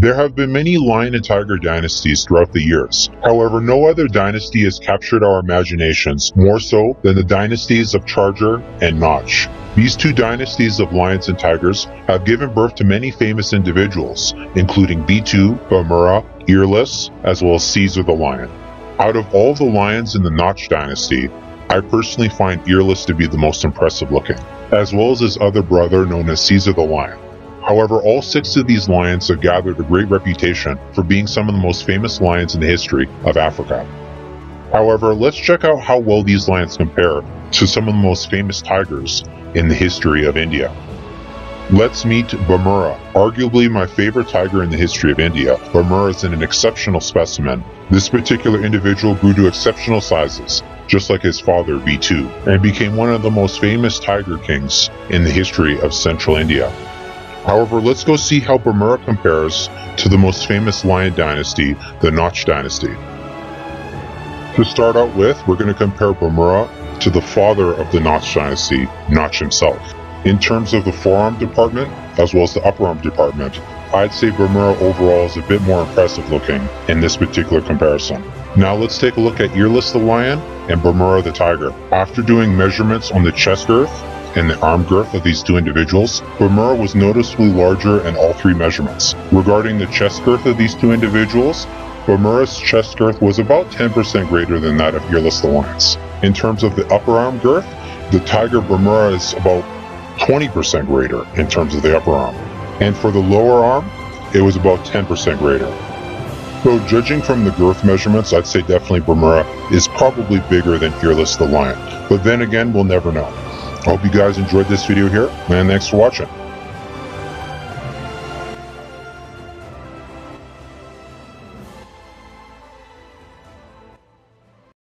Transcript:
There have been many lion and tiger dynasties throughout the years. However, no other dynasty has captured our imaginations more so than the dynasties of Charger and Notch. These two dynasties of lions and tigers have given birth to many famous individuals, including B2, Bamera, Earless, as well as Caesar the Lion. Out of all the lions in the Notch dynasty, I personally find Earless to be the most impressive looking, as well as his other brother known as Caesar the Lion. However, all six of these lions have gathered a great reputation for being some of the most famous lions in the history of Africa. However, let's check out how well these lions compare to some of the most famous tigers in the history of India. Let's meet Bamera, arguably my favorite tiger in the history of India. Bamera is an exceptional specimen. This particular individual grew to exceptional sizes, just like his father B2, and became one of the most famous tiger kings in the history of Central India. However, let's go see how Bamera compares to the most famous lion dynasty, the Notch dynasty. To start out with, we're going to compare Bamera to the father of the Notch dynasty, Notch himself. In terms of the forearm department, as well as the upperarm department, I'd say Bamera overall is a bit more impressive looking in this particular comparison. Now let's take a look at Earless the Lion and Bamera the Tiger. After doing measurements on the chest girth and the arm girth of these two individuals, Bamera was noticeably larger in all three measurements. Regarding the chest girth of these two individuals, Bamera's chest girth was about 10% greater than that of Earless the Lion's. In terms of the upper arm girth, the tiger Bamera is about 20% greater in terms of the upper arm. And for the lower arm, it was about 10% greater. So judging from the girth measurements, I'd say definitely Bamera is probably bigger than Earless the Lion. But then again, we'll never know. I hope you guys enjoyed this video here, and thanks for watching.